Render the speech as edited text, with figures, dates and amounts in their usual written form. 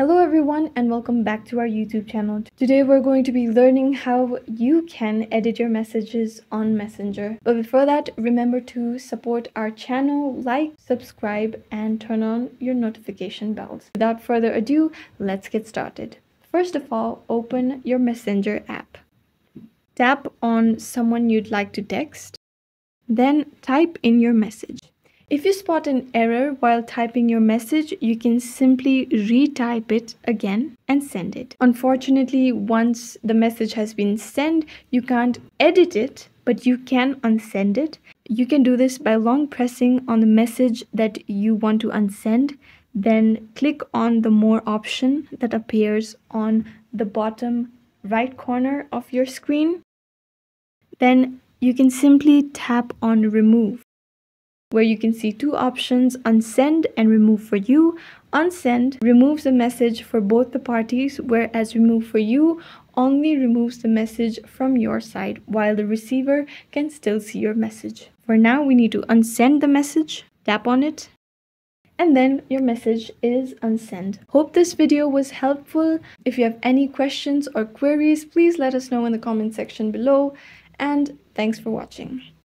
Hello everyone and welcome back to our YouTube channel. Today we're going to be learning how you can edit your messages on Messenger. But before that, remember to support our channel, like, subscribe and turn on your notification bells. Without further ado, let's get started. First of all, open your Messenger app. Tap on someone you'd like to text, then type in your message. If you spot an error while typing your message, you can simply retype it again and send it. Unfortunately, once the message has been sent, you can't edit it, but you can unsend it. You can do this by long pressing on the message that you want to unsend, then click on the More option that appears on the bottom right corner of your screen. Then you can simply tap on Remove, where you can see two options, unsend and remove for you. Unsend removes the message for both the parties, whereas remove for you only removes the message from your side, while the receiver can still see your message. For now, we need to unsend the message, tap on it, and then your message is unsent. Hope this video was helpful. If you have any questions or queries, please let us know in the comment section below, and thanks for watching.